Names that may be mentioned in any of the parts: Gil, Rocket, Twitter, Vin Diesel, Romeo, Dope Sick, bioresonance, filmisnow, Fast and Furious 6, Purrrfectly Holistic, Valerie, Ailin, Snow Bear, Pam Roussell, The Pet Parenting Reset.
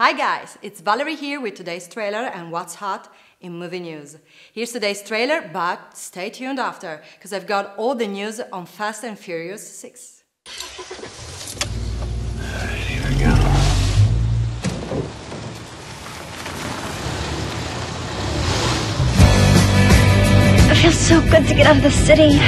Hi guys, it's Valerie here with today's trailer and what's hot in movie news. Here's today's trailer, but stay tuned after, because I've got all the news on Fast and Furious 6. Alright, here we go. It feels so good to get out of the city. What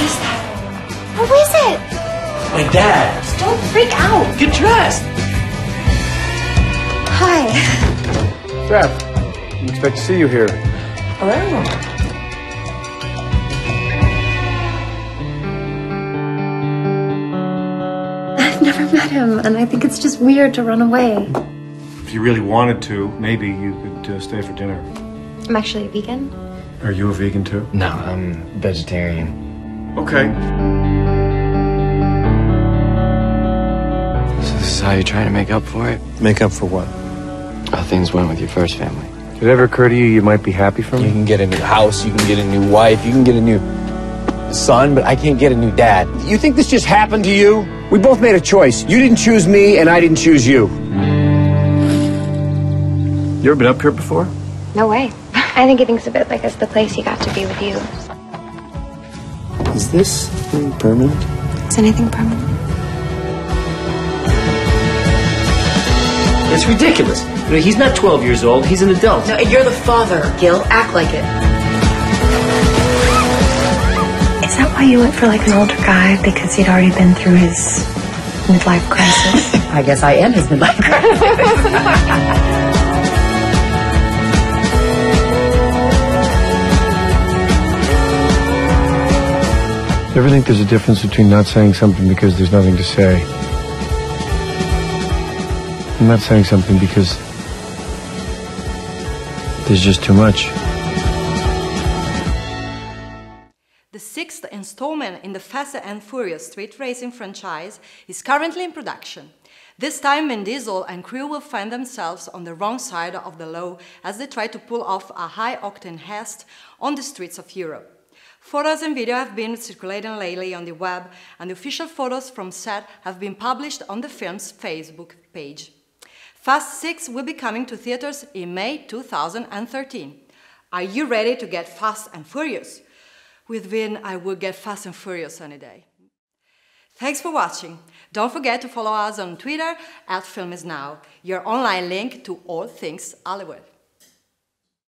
is that? What was it? My dad. Just don't freak out. Get dressed. Hi. Raph, we expect to see you here. Hello. I've never met him, and I think it's just weird to run away. If you really wanted to, maybe you could stay for dinner. I'm actually a vegan. Are you a vegan too? No, I'm vegetarian. Okay. So this is how you're trying to make up for it? Make up for what? How things went with your first family. Did it ever occur to you you might be happy for me? You can get a new house, you can get a new wife, you can get a new son, but I can't get a new dad. You think this just happened to you? We both made a choice. You didn't choose me, and I didn't choose you. You ever been up here before? No way. I think he thinks a bit like it's the place he got to be with you. Is this thing permanent? Is anything permanent? It's ridiculous. You know, he's not 12 years old. He's an adult. No, you're the father, Gil. Act like it. Is that why you went for like an older guy? Because he'd already been through his midlife crisis? I guess I am his midlife crisis. Do you ever think there's a difference between not saying something because there's nothing to say and not saying something because there's just too much? The sixth installment in the Fast and Furious street racing franchise is currently in production. This time Vin Diesel and crew will find themselves on the wrong side of the law as they try to pull off a high-octane heist on the streets of Europe. Photos and video have been circulating lately on the web, and the official photos from set have been published on the film's Facebook page. Fast 6 will be coming to theaters in May 2013. Are you ready to get fast and furious? With Vin, I will get fast and furious any day. Thanks for watching. Don't forget to follow us on Twitter @filmisnow, your online link to all things Hollywood.